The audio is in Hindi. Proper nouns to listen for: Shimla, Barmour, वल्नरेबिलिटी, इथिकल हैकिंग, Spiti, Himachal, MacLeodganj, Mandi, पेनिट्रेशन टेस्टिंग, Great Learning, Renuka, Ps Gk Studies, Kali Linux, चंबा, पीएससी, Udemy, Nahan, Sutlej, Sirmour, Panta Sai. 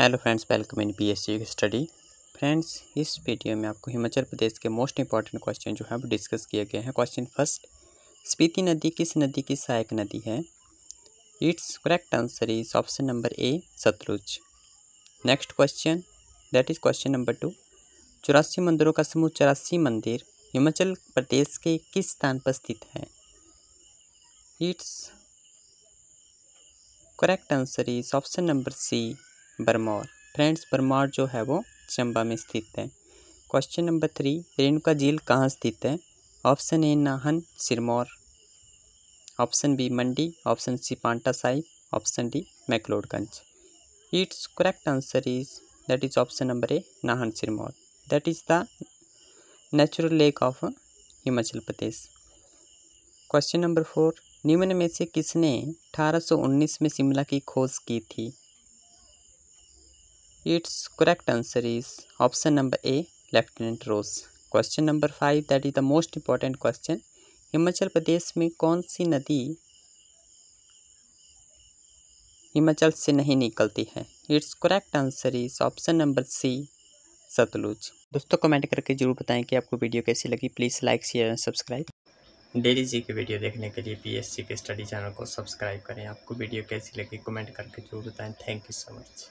Hello friends, welcome in पीएससी study. Friends, इस वीडियो में आपको हिमाचल प्रदेश के मोस्ट इंपॉर्टेंट क्वेश्चन जो है वो डिस्कस किए गए हैं। क्वेश्चन फर्स्ट, स्पीति नदी किस नदी की सहायक नदी है? It's correct answer is option number A Sutlej. Next question, that is question number two, 84 मंदिरों का समूह 84 मंदिर हिमाचल प्रदेश के किस स्थान पर स्थित है? It's correct answer is option number C Bharmour. Friends, Bharmour जो है वो चंबा में स्थित है। क्वेश्चन नंबर थ्री, रेणुका झील कहाँ स्थित है? Option A Nahan Sirmaur, option B Mandi, option C Paonta Sahib, option D McLeodganj. It's correct answer is that is option number A Nahan Sirmaur. That is the natural lake of Himachal Pradesh. Question number four, निम्न में से किसने 1819 में शिमला की खोज की थी? It's correct answer is option number A lieutenant Rose. Question number five, that is the most important question, Himachal Pradesh में कौन सी नदी हिमाचल से नहीं निकलती है? It's correct answer is option number C Sutlej. दोस्तों, कमेंट करके जरूर बताएं कि आपको वीडियो कैसी लगी। Please like, share and subscribe. Daily जी के वीडियो देखने के लिए पीएससी के स्टडी चैनल को सब्सक्राइब करें। आपको वीडियो कैसी लगी कमेंट करके जरूर बताएँ। Thank you so much.